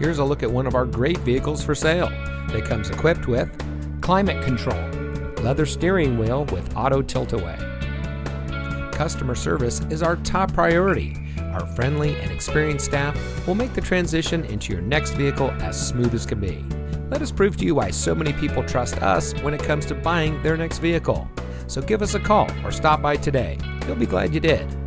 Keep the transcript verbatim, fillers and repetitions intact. here's a look at one of our great vehicles for sale that comes equipped with climate control, leather steering wheel with auto tilt-away. Customer service is our top priority. Our friendly and experienced staff will make the transition into your next vehicle as smooth as can be. Let us prove to you why so many people trust us when it comes to buying their next vehicle. So give us a call or stop by today. You'll be glad you did.